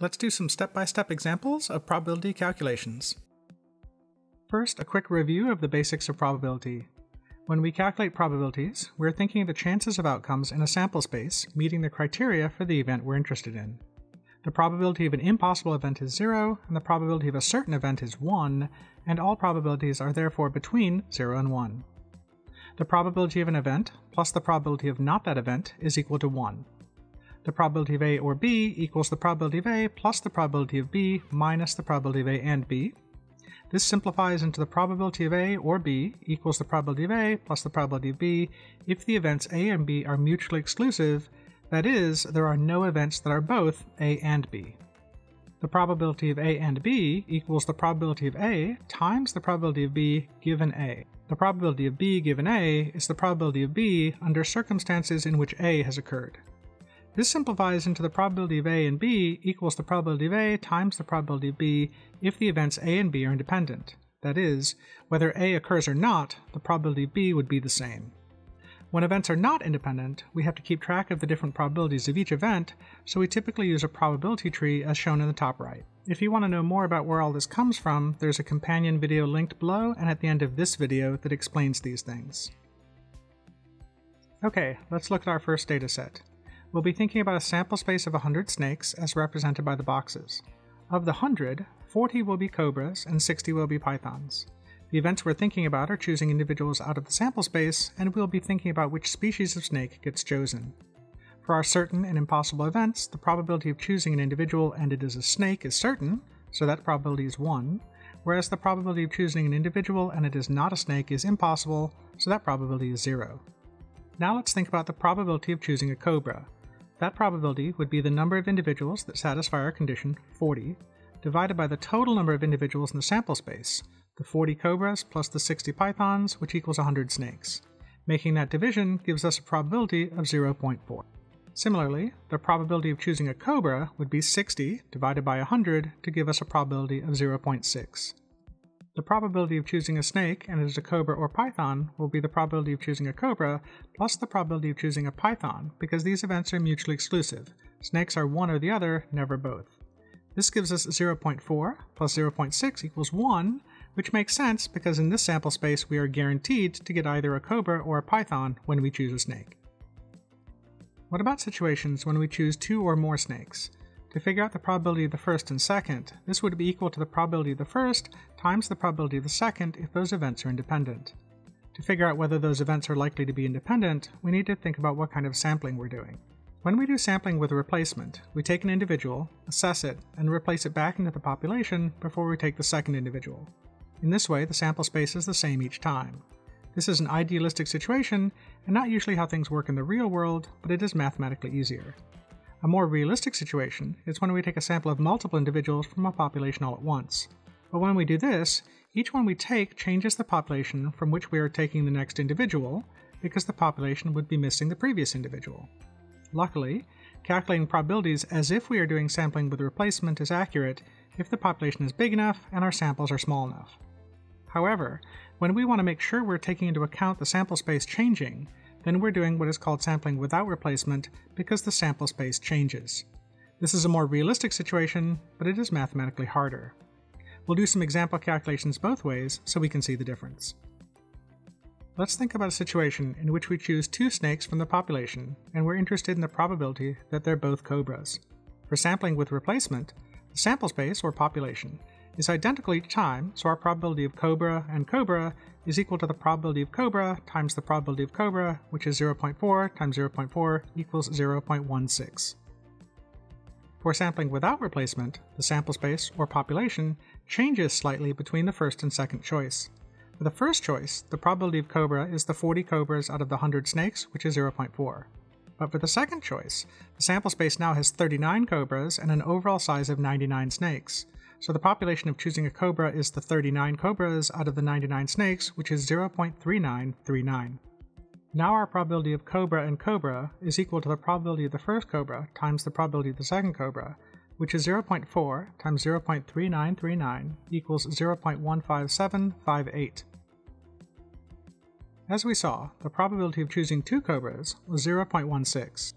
Let's do some step-by-step examples of probability calculations. First, a quick review of the basics of probability. When we calculate probabilities, we're thinking of the chances of outcomes in a sample space meeting the criteria for the event we're interested in. The probability of an impossible event is 0, and the probability of a certain event is 1, and all probabilities are therefore between 0 and 1. The probability of an event plus the probability of not that event is equal to 1. The probability of A or B equals the probability of A plus the probability of B minus the probability of A and B. This simplifies into the probability of A or B equals the probability of A plus the probability of B if the events A and B are mutually exclusive, that is, there are no events that are both A and B. The probability of A and B equals the probability of A times the probability of B given A. The probability of B given A is the probability of B under circumstances in which A has occurred. This simplifies into the probability of A and B equals the probability of A times the probability of B if the events A and B are independent. That is, whether A occurs or not, the probability of B would be the same. When events are not independent, we have to keep track of the different probabilities of each event, so we typically use a probability tree as shown in the top right. If you want to know more about where all this comes from, there's a companion video linked below and at the end of this video that explains these things. Okay, let's look at our first data set. We'll be thinking about a sample space of 100 snakes as represented by the boxes. Of the 100, 40 will be cobras and 60 will be pythons. The events we're thinking about are choosing individuals out of the sample space, and we'll be thinking about which species of snake gets chosen. For our certain and impossible events, the probability of choosing an individual ended as a snake is certain, so that probability is 1, whereas the probability of choosing an individual and it is not a snake is impossible, so that probability is 0. Now let's think about the probability of choosing a cobra. That probability would be the number of individuals that satisfy our condition, 40, divided by the total number of individuals in the sample space, the 40 cobras plus the 60 pythons, which equals 100 snakes. Making that division gives us a probability of 0.4. Similarly, the probability of choosing a cobra would be 60 divided by 100 to give us a probability of 0.6. The probability of choosing a snake and it is a cobra or python will be the probability of choosing a cobra plus the probability of choosing a python because these events are mutually exclusive. Snakes are one or the other, never both. This gives us 0.4 plus 0.6 equals 1, which makes sense because in this sample space we are guaranteed to get either a cobra or a python when we choose a snake. What about situations when we choose two or more snakes? To figure out the probability of the first and second, this would be equal to the probability of the first times the probability of the second if those events are independent. To figure out whether those events are likely to be independent, we need to think about what kind of sampling we're doing. When we do sampling with a replacement, we take an individual, assess it, and replace it back into the population before we take the second individual. In this way, the sample space is the same each time. This is an idealistic situation, and not usually how things work in the real world, but it is mathematically easier. A more realistic situation is when we take a sample of multiple individuals from a population all at once. But when we do this, each one we take changes the population from which we are taking the next individual, because the population would be missing the previous individual. Luckily, calculating probabilities as if we are doing sampling with a replacement is accurate if the population is big enough and our samples are small enough. However, when we want to make sure we're taking into account the sample space changing, then we're doing what is called sampling without replacement because the sample space changes. This is a more realistic situation, but it is mathematically harder. We'll do some example calculations both ways so we can see the difference. Let's think about a situation in which we choose two snakes from the population, and we're interested in the probability that they're both cobras. For sampling with replacement, the sample space, or population, is identical each time, so our probability of cobra and cobra is equal to the probability of cobra times the probability of cobra, which is 0.4 times 0.4 equals 0.16. For sampling without replacement, the sample space, or population, changes slightly between the first and second choice. For the first choice, the probability of cobra is the 40 cobras out of the 100 snakes, which is 0.4. But for the second choice, the sample space now has 39 cobras and an overall size of 99 snakes. So the population of choosing a cobra is the 39 cobras out of the 99 snakes, which is 0.3939. Now our probability of cobra and cobra is equal to the probability of the first cobra times the probability of the second cobra, which is 0.4 times 0.3939 equals 0.15758. As we saw, the probability of choosing two cobras was 0.16.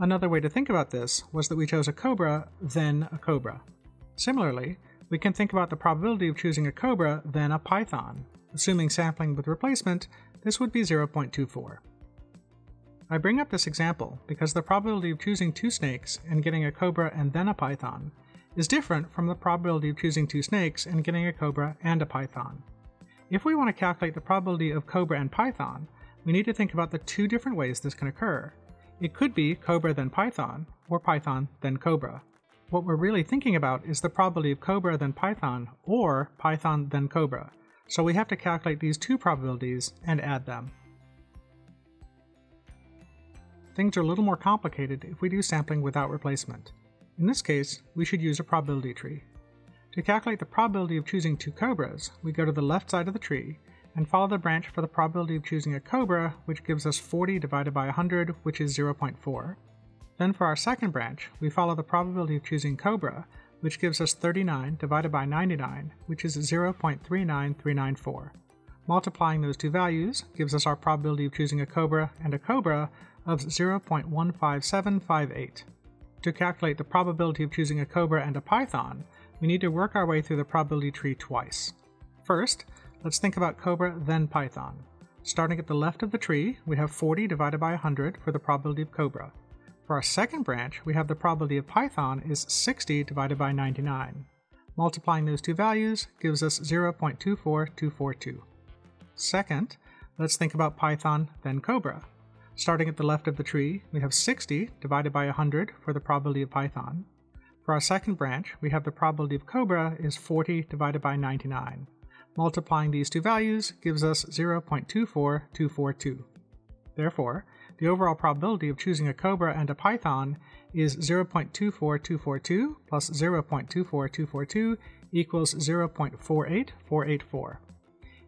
Another way to think about this was that we chose a cobra, then a cobra. Similarly, we can think about the probability of choosing a cobra, then a python. Assuming sampling with replacement, this would be 0.24. I bring up this example because the probability of choosing two snakes and getting a cobra and then a python is different from the probability of choosing two snakes and getting a cobra and a python. If we want to calculate the probability of cobra and python, we need to think about the two different ways this can occur. It could be cobra then python, or python then cobra. What we're really thinking about is the probability of cobra then python, or python then cobra. So we have to calculate these two probabilities and add them. Things are a little more complicated if we do sampling without replacement. In this case, we should use a probability tree. To calculate the probability of choosing two cobras, we go to the left side of the tree and follow the branch for the probability of choosing a cobra, which gives us 40 divided by 100, which is 0.4. Then for our second branch, we follow the probability of choosing cobra, which gives us 39 divided by 99, which is 0.39394. Multiplying those two values gives us our probability of choosing a cobra of 0.15758. To calculate the probability of choosing a cobra and a python, we need to work our way through the probability tree twice. First, let's think about cobra then python. Starting at the left of the tree, we have 40 divided by 100 for the probability of cobra. For our second branch, we have the probability of python is 60 divided by 99. Multiplying those two values gives us 0.24242. Second, let's think about python, then cobra. Starting at the left of the tree, we have 60 divided by 100 for the probability of python. For our second branch, we have the probability of cobra is 40 divided by 99. Multiplying these two values gives us 0.24242. Therefore, the overall probability of choosing a cobra and a python is 0.24242 plus 0.24242 equals 0.48484.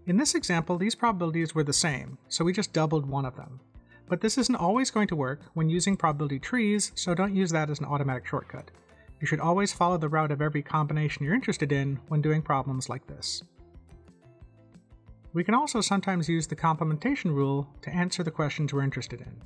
In this example, these probabilities were the same, so we just doubled one of them. But this isn't always going to work when using probability trees, so don't use that as an automatic shortcut. You should always follow the route of every combination you're interested in when doing problems like this. We can also sometimes use the complementation rule to answer the questions we're interested in.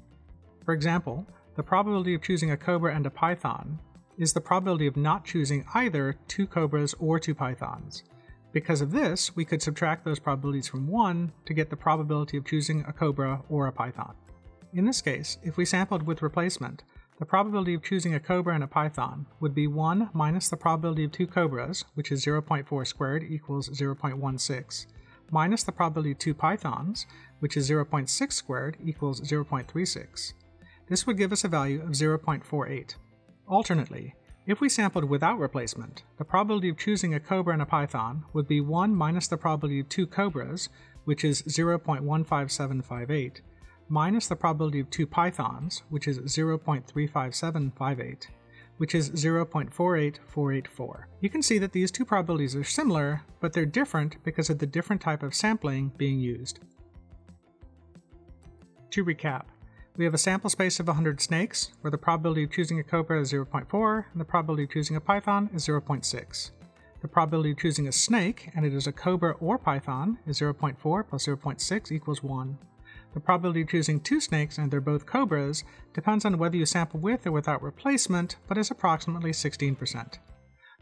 For example, the probability of choosing a cobra and a python is the probability of not choosing either two cobras or two pythons. Because of this, we could subtract those probabilities from 1 to get the probability of choosing a cobra or a python. In this case, if we sampled with replacement, the probability of choosing a cobra and a python would be 1 minus the probability of two cobras, which is 0.4 squared equals 0.16. minus the probability of two pythons, which is 0.6 squared equals 0.36. This would give us a value of 0.48. Alternately, if we sampled without replacement, the probability of choosing a cobra and a python would be 1 minus the probability of two cobras, which is 0.15758, minus the probability of two pythons, which is 0.35758. which is 0.48484. You can see that these two probabilities are similar, but they're different because of the different type of sampling being used. To recap, we have a sample space of 100 snakes, where the probability of choosing a cobra is 0.4, and the probability of choosing a python is 0.6. The probability of choosing a snake, and it is a cobra or python, is 0.4 plus 0.6 equals 1. The probability of choosing two snakes and they're both cobras depends on whether you sample with or without replacement, but is approximately 16%.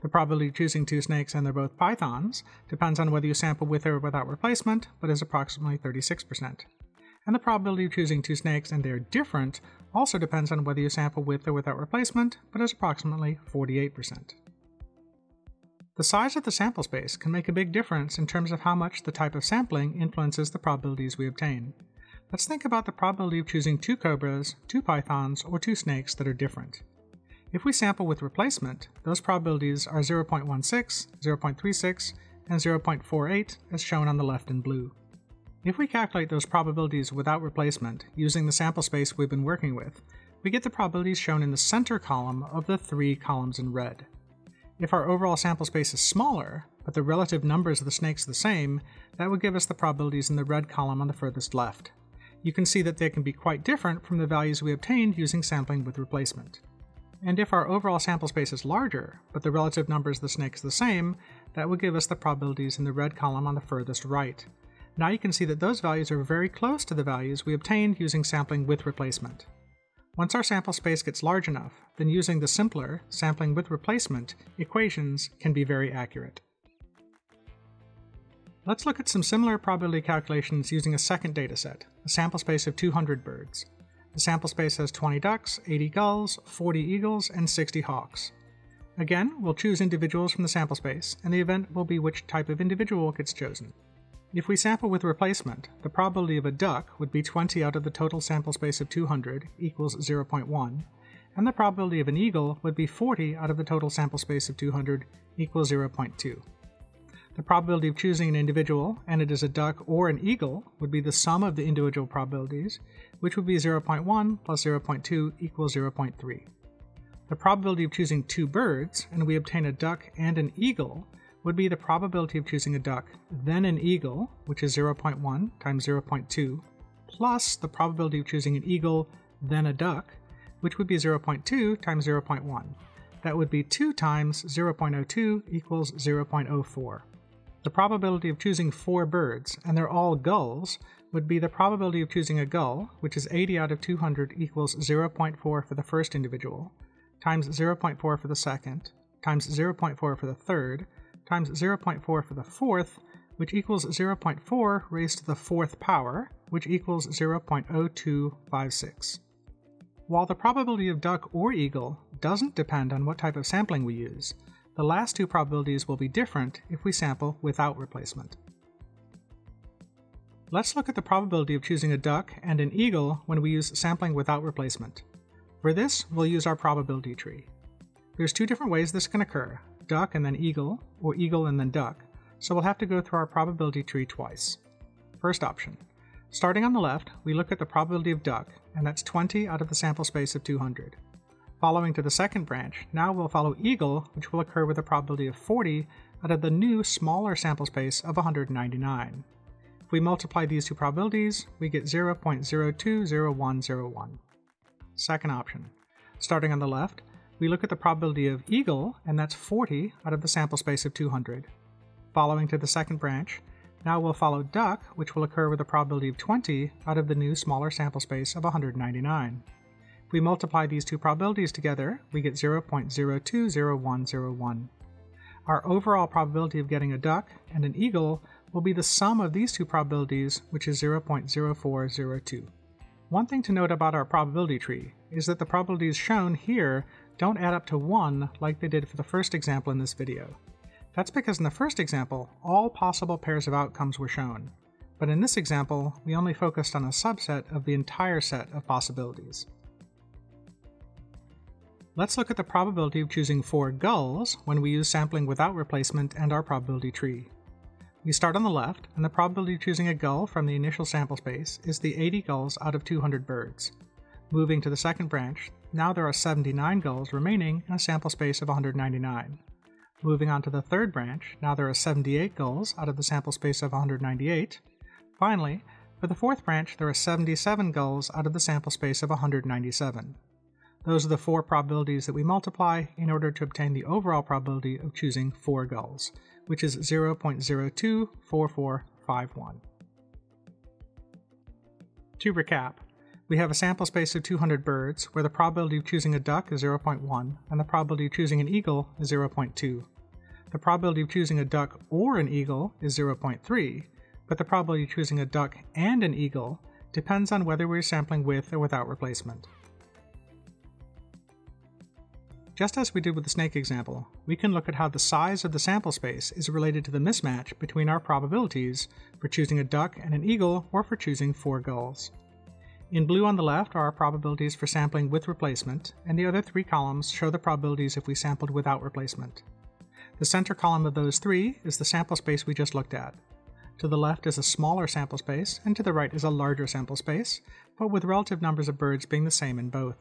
The probability of choosing two snakes and they're both pythons depends on whether you sample with or without replacement, but is approximately 36%. And the probability of choosing two snakes and they're different also depends on whether you sample with or without replacement, but is approximately 48%. The size of the sample space can make a big difference in terms of how much the type of sampling influences the probabilities we obtain. Let's think about the probability of choosing two cobras, two pythons, or two snakes that are different. If we sample with replacement, those probabilities are 0.16, 0.36, and 0.48 as shown on the left in blue. If we calculate those probabilities without replacement using the sample space we've been working with, we get the probabilities shown in the center column of the three columns in red. If our overall sample space is smaller, but the relative numbers of the snakes are the same, that would give us the probabilities in the red column on the furthest left. You can see that they can be quite different from the values we obtained using sampling with replacement. And if our overall sample space is larger, but the relative numbers of the snakes are the same, that would give us the probabilities in the red column on the furthest right. Now you can see that those values are very close to the values we obtained using sampling with replacement. Once our sample space gets large enough, then using the simpler sampling with replacement equations can be very accurate. Let's look at some similar probability calculations using a second dataset, a sample space of 200 birds. The sample space has 20 ducks, 80 gulls, 40 eagles, and 60 hawks. Again, we'll choose individuals from the sample space, and the event will be which type of individual gets chosen. If we sample with replacement, the probability of a duck would be 20 out of the total sample space of 200 equals 0.1, and the probability of an eagle would be 40 out of the total sample space of 200 equals 0.2. The probability of choosing an individual, and it is a duck or an eagle, would be the sum of the individual probabilities, which would be 0.1 plus 0.2 equals 0.3. The probability of choosing two birds, and we obtain a duck and an eagle, would be the probability of choosing a duck, then an eagle, which is 0.1 times 0.2, plus the probability of choosing an eagle, then a duck, which would be 0.2 times 0.1. That would be 2 times 0.02 equals 0.04. The probability of choosing four birds, and they're all gulls, would be the probability of choosing a gull, which is 80 out of 200 equals 0.4 for the first individual, times 0.4 for the second, times 0.4 for the third, times 0.4 for the fourth, which equals 0.4 raised to the fourth power, which equals 0.0256. While the probability of duck or eagle doesn't depend on what type of sampling we use, the last two probabilities will be different if we sample without replacement. Let's look at the probability of choosing a duck and an eagle when we use sampling without replacement. For this, we'll use our probability tree. There's two different ways this can occur, duck and then eagle, or eagle and then duck, so we'll have to go through our probability tree twice. First option. Starting on the left, we look at the probability of duck, and that's 20 out of the sample space of 200. Following to the second branch, now we'll follow eagle, which will occur with a probability of 40 out of the new, smaller sample space of 199. If we multiply these two probabilities, we get 0.020101. Second option. Starting on the left, we look at the probability of eagle, and that's 40 out of the sample space of 200. Following to the second branch, now we'll follow duck, which will occur with a probability of 20 out of the new, smaller sample space of 199. If we multiply these two probabilities together, we get 0.020101. Our overall probability of getting a duck and an eagle will be the sum of these two probabilities, which is 0.0402. One thing to note about our probability tree is that the probabilities shown here don't add up to 1 like they did for the first example in this video. That's because in the first example, all possible pairs of outcomes were shown, but in this example, we only focused on a subset of the entire set of possibilities. Let's look at the probability of choosing four gulls when we use sampling without replacement and our probability tree. We start on the left, and the probability of choosing a gull from the initial sample space is the 80 gulls out of 200 birds. Moving to the second branch, now there are 79 gulls remaining in a sample space of 199. Moving on to the third branch, now there are 78 gulls out of the sample space of 198. Finally, for the fourth branch, there are 77 gulls out of the sample space of 197. Those are the four probabilities that we multiply in order to obtain the overall probability of choosing four gulls, which is 0.024451. To recap, we have a sample space of 200 birds where the probability of choosing a duck is 0.1 and the probability of choosing an eagle is 0.2. The probability of choosing a duck or an eagle is 0.3, but the probability of choosing a duck and an eagle depends on whether we're sampling with or without replacement. Just as we did with the snake example, we can look at how the size of the sample space is related to the mismatch between our probabilities for choosing a duck and an eagle or for choosing four gulls. In blue on the left are our probabilities for sampling with replacement, and the other three columns show the probabilities if we sampled without replacement. The center column of those three is the sample space we just looked at. To the left is a smaller sample space, and to the right is a larger sample space, but with relative numbers of birds being the same in both.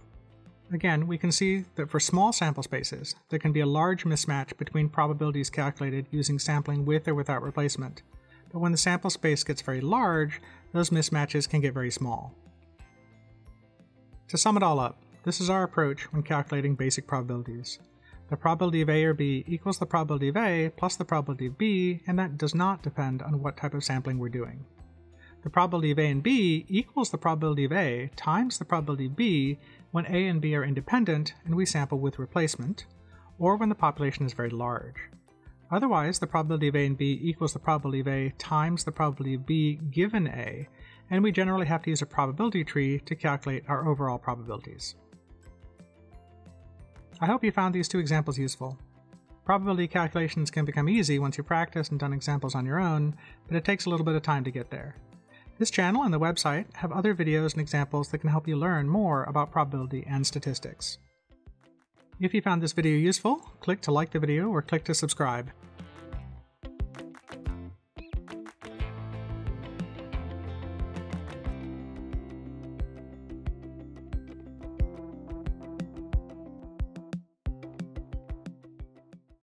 Again, we can see that for small sample spaces, there can be a large mismatch between probabilities calculated using sampling with or without replacement. But when the sample space gets very large, those mismatches can get very small. To sum it all up, this is our approach when calculating basic probabilities. The probability of A or B equals the probability of A plus the probability of B, and that does not depend on what type of sampling we're doing. the probability of A and B equals the probability of A times the probability of B when A and B are independent and we sample with replacement, or when the population is very large. Otherwise, the probability of A and B equals the probability of A times the probability of B given A, and we generally have to use a probability tree to calculate our overall probabilities. I hope you found these two examples useful. Probability calculations can become easy once you practice and done examples on your own, but it takes a little bit of time to get there. This channel and the website have other videos and examples that can help you learn more about probability and statistics. If you found this video useful, click to like the video or click to subscribe.